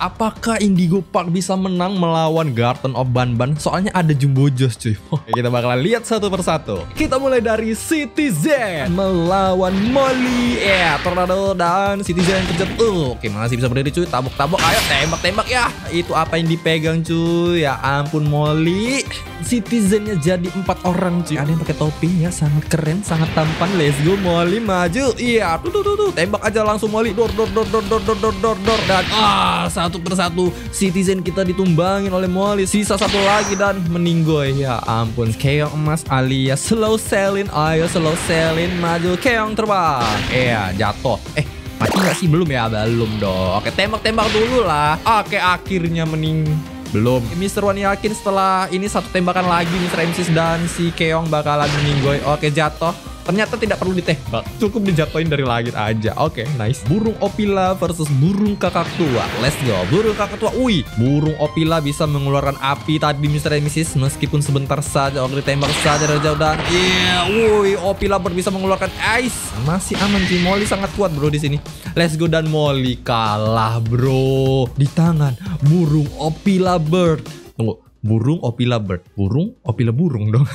Apakah Indigo Park bisa menang melawan Garten of Banban? Soalnya ada Jumbo Josh, cuy. Kita bakalan lihat satu persatu. Kita mulai dari Citizen melawan Molly. Tornado dan Citizen terjatuh. Oke, masih bisa berdiri, cuy. Tabok-tabok. Ayo, tembak-tembak ya. Itu apa yang dipegang, cuy? Ya ampun, Molly. Citizennya jadi 4 orang, cuy. Ada yang pakai topinya. Sangat keren, sangat tampan. Let's go, Molly. Maju. Iya, tuh. Tembak aja langsung, Molly. Dor. Dan satu persatu Citizen kita ditumbangin oleh Molly. Sisa satu lagi dan meninggoy. Ya ampun, Keong emas alias slow selling. Ayo slow selling, maju Keong terbang. Jatuh. Mati gak sih? Belum ya? Belum dong. Oke, tembak-tembak dulu lah. Oke, akhirnya mening. Belum. Mr. One yakin setelah ini satu tembakan lagi Mr. MCs dan si Keong bakalan meninggoy. Oke, jatuh. Ternyata tidak perlu ditembak, cukup dijatuhin dari langit aja. Oke, nice. Burung Opila versus burung kakak tua. Let's go, burung kakak tua. Wih, burung Opila bisa mengeluarkan api tadi Mr. Emesis meskipun sebentar saja. Oke, ditembak saja dari jauh dan wih, Opila bisa mengeluarkan ice. Masih aman sih, Molly sangat kuat bro di sini. Let's go dan Molly kalah bro di tangan burung Opila bird. Tunggu, burung Opila bird, burung Opila burung dong.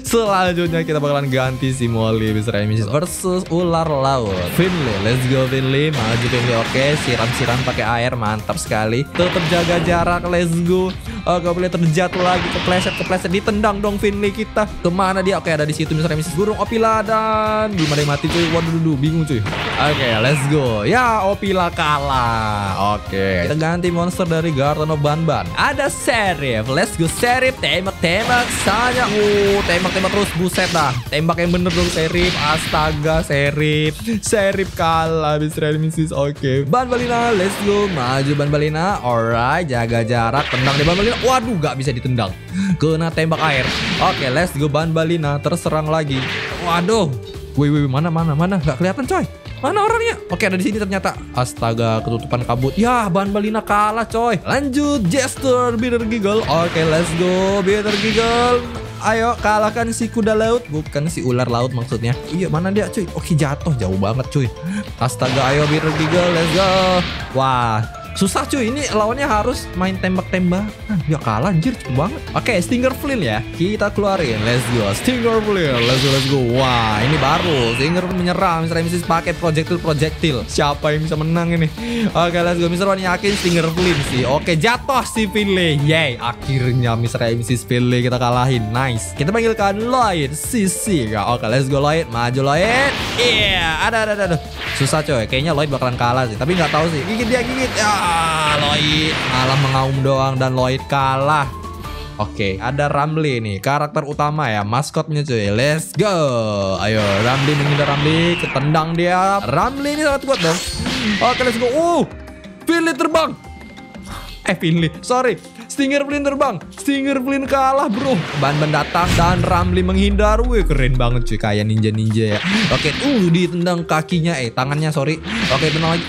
Selanjutnya kita bakalan ganti si Molly Mr. Emesis versus ular laut Finley. Let's go Finley, maju Finley. Oke, siram-siram pakai air, mantap sekali. Tetap jaga jarak, let's go. Oke, boleh terjatuh lagi, kepleset, ditendang dong Finley kita. Kemana dia? Oke, ada di situ Mr. Emesis. Burung Opila dan gimana yang mati cuy? Waduh, bingung cuy. Oke, let's go. Ya, Opila kalah. Oke, kita ganti monster dari Garten of Banban. Ada Serif. Let's go Serif, tembak-tembak saja. Tembak terus, buset dah. Tembak yang bener dong Serif. Astaga, Serif kalah Mr. Emesis. Oke, Banbaleena, let's go. Maju Banbaleena. Alright, jaga jarak, tendang deh Banbaleena. Waduh, gak bisa ditendang, kena tembak air. Oke, let's go Banbaleena. Terserang lagi. Waduh. Wih, mana? Gak kelihatan coy. Mana orangnya? Oke, ada di sini ternyata. Astaga, ketutupan kabut. Ya, Banbaleena kalah coy. Lanjut, Jester Bitter Giggle. Oke, let's go Bitter Giggle. Ayo kalahkan si kuda laut, bukan si ular laut maksudnya. Iya, mana dia cuy? Oke, jatuh jauh banget cuy. Astaga, ayo Bitter Giggle, let's go. Wah, susah cuy, ini lawannya harus main tembak-tembakan. Ya kalah anjir, cukup banget. Oke, Stinger Flynn ya. Kita keluarin, let's go Stinger Flynn, let's go. Wah, ini baru Stinger menyerang Mr. Emesis pakai projektil. Siapa yang bisa menang ini? Oke, let's go. Mr. One yakin Stinger Flynn sih. Oke, jatuh si Finley. Yay, akhirnya Mr. Emesis Finley kita kalahin. Nice. Kita panggilkan Lloyd Sisi. Oke, let's go Lloyd. Maju Lloyd. Iya, ada. Susah coy, kayaknya Lloyd bakalan kalah sih. Tapi nggak tahu sih. Gigit. Lloyd malah mengaum doang dan Lloyd kalah. Oke, ada Ramli nih, karakter utama ya, maskotnya cuy. Let's go. Ayo Ramli, menghindar Ramli, ketendang dia. Ramli ini sangat kuat dong. Oke, let's go. Finley terbang. Finley, sorry. Stinger Flynn terbang. Stinger Flynn kalah bro. Banban datang dan Ramli menghindar. Wih, keren banget cuy, kayak ninja-ninja ya. Oke, ditendang kakinya, tangannya sorry. Oke, tenang lagi.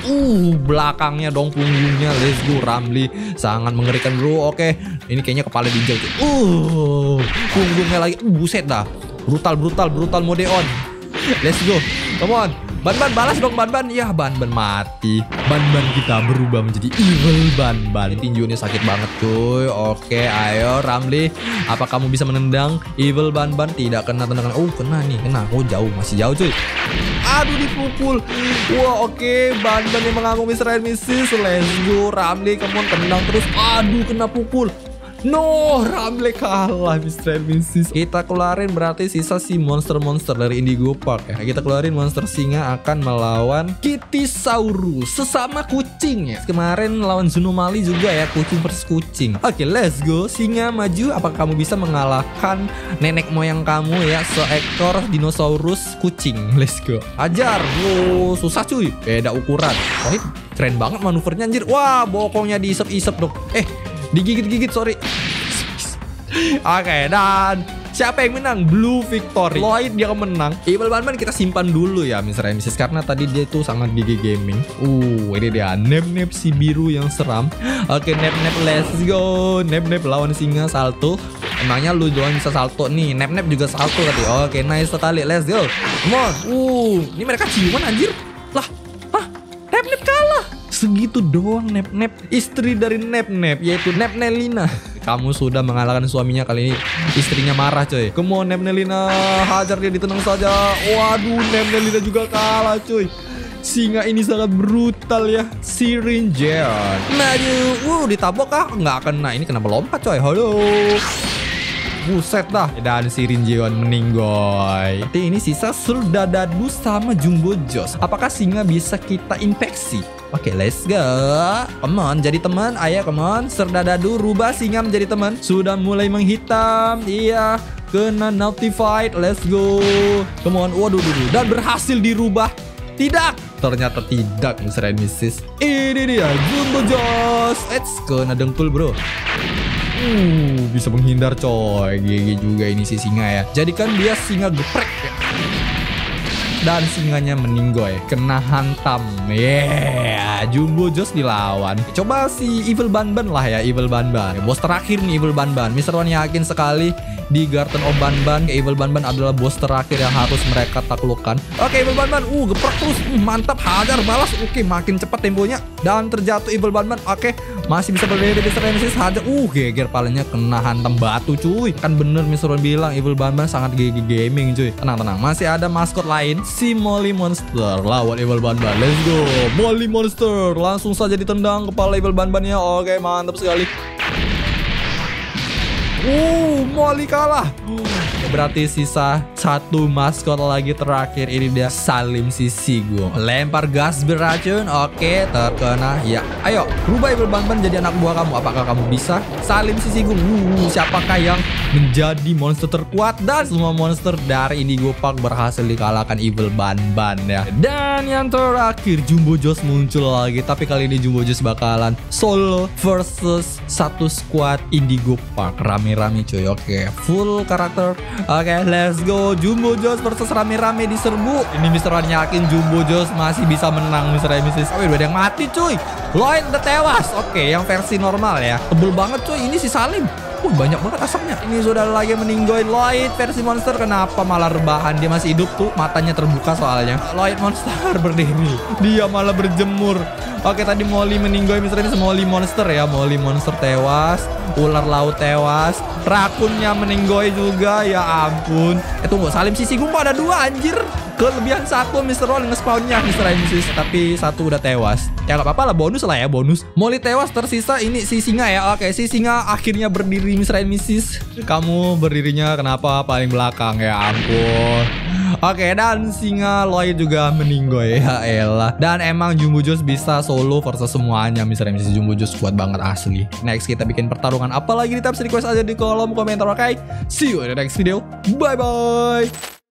Belakangnya dong, punggungnya. Let's go Ramli, sangat mengerikan bro. Oke, ini kayaknya kepala ninja cuy. Punggungnya lagi. Buset dah. Brutal mode on. Let's go. Come on. Banban, balas dong Banban. Ya, Banban mati. Banban kita berubah menjadi Evil Banban. Tinjunya sakit banget cuy. Oke, ayo Ramli, apa kamu bisa menendang Evil Banban? Tidak kena tendangan. Kena. Jauh, masih jauh cuy. Aduh, dipukul. Wah, oke, Banban yang mengamuk Mr. Emesis. Let's go Ramli, kamu tendang terus. Aduh, kena pukul. No, Ramli kalah Mr. Emesis. Kita keluarin berarti sisa si monster-monster dari Indigo Park ya. Kita keluarin monster singa akan melawan Kittysaurus, sesama kucing ya. Kemarin lawan Zoonomaly juga ya, kucing versus kucing. Oke, let's go. Singa maju, apa kamu bisa mengalahkan nenek moyang kamu ya, seekor dinosaurus kucing. Let's go. Ajar. Susah cuy, beda ukuran. Keren banget manuvernya anjir. Wah, bokongnya diisep-isep dong. Digigit-gigit, sorry. Oke, dan siapa yang menang? Blue victory. Lloyd dia menang. Evil Banban kita simpan dulu ya Mr. Emesis, karena tadi dia itu sangat gigi gaming. Ini dia Nep si biru yang seram. Oke, Nep let's go. Nep lawan singa salto. Emangnya lu doang bisa salto nih. Nep juga salto tadi. Oke, nice sekali. Let's go. Come on. Ini mereka ciuman anjir. Lah, Nep kalah. Segitu doang Nep-Nep. Istri dari Nep-Nep yaitu Nep Nelina. Kamu sudah mengalahkan suaminya kali ini. Istrinya marah coy. Come on Nep Nelina, hajar dia ditenang saja. Waduh, Nep Nelina juga kalah coy. Singa ini sangat brutal ya. Si Rinji. Maju. Ditabok kah? Nggak kena. Ini kenapa lompat coy? Halo. Buset dah. Dan si Rinjeon meninggoy. Tapi ini sisa Surda Dadu sama Jumbo Josh. Apakah singa bisa kita infeksi? Oke, let's go. Come on, jadi teman. Ayo, come on. Surda Dadu rubah singa menjadi teman. Sudah mulai menghitam. Iya, kena notified. Let's go. Come on. Waduh, dan berhasil dirubah. Tidak, ternyata tidak, Mr. and Mrs. Ini dia Jumbo Josh. Let's go. Kena dengkul bro. Bisa menghindar coy. GG juga ini si singa ya. Jadikan dia singa geprek ya. Dan singanya meninggoy. Kena hantam. Yeah, Jumbo Josh dilawan. Coba si Evil Banban lah ya. Evil Banban bos terakhir nih. Evil Banban, Mr. Wan yakin sekali di Garten of Banban Evil Banban adalah bos terakhir yang harus mereka taklukkan. Oke, Evil Banban geprek terus. Mantap, hajar balas. Oke, makin cepat temponya. Dan terjatuh Evil Banban. Oke, masih bisa berdiri Mr. Wan saja. Geger palanya kena hantam batu cuy. Kan bener Mr. Wan bilang Evil Banban sangat GG gaming cuy. Tenang-tenang, masih ada maskot lain. Si Molly Monster lawan Evil Banban. Let's go. Molly Monster langsung saja ditendang kepala Evil Banbannya. Oke, mantap sekali. Molly kalah. Berarti sisa satu maskot lagi terakhir. Ini dia Salim Sisi Gue. Lempar gas beracun. Oke, terkena. Ya, ayo rubah Evil Banban jadi anak buah kamu. Apakah kamu bisa? Salim Sisi Gue. Siapakah yang menjadi monster terkuat? Dan semua monster dari Indigo Park berhasil dikalahkan Evil Banban ya. Dan yang terakhir Jumbo Josh muncul lagi. Tapi kali ini Jumbo Josh bakalan solo versus satu squad Indigo Park. Rame-rame cuy. Oke, full karakter. Oke, let's go. Jumbo Josh versus rame-rame diserbu. Ini Mr. Wan yakin Jumbo Josh masih bisa menang Mr. and Mrs. Wih, ada yang mati cuy. Lloyd udah tewas. Oke, yang versi normal ya. Tebel banget cuy. Ini si Salim. Banyak banget asapnya. Ini sudah lagi meninggoin Lloyd versi monster. Kenapa malah rebahan? Dia masih hidup tuh. Matanya terbuka soalnya. Lloyd monster berdiri. Dia malah berjemur. Oke, tadi Molly meninggoy Mr. Ini Molly Monster ya. Molly Monster tewas. Ular laut tewas. Rakunnya meninggoy juga. Ya ampun. Tunggu, Salim Sisi Gue ada dua anjir. Kelebihan satu Mr. Wan nge-spawnnya Mr. and Mrs. Tapi satu udah tewas. Ya gak apa-apa lah, bonus lah ya, bonus. Molly tewas, tersisa ini si singa ya. Oke, si singa akhirnya berdiri Mr. and Mrs. Kamu berdirinya kenapa paling belakang? Ya ampun. Oke, dan singa Lloyd juga meninggoy. Ya elah. Dan emang Jumbo Josh bisa solo versus semuanya Mr. and Mrs. Jumbo Josh kuat banget asli. Next kita bikin pertarungan apalagi di tab request aja di kolom komentar. Oke, see you in the next video. Bye bye.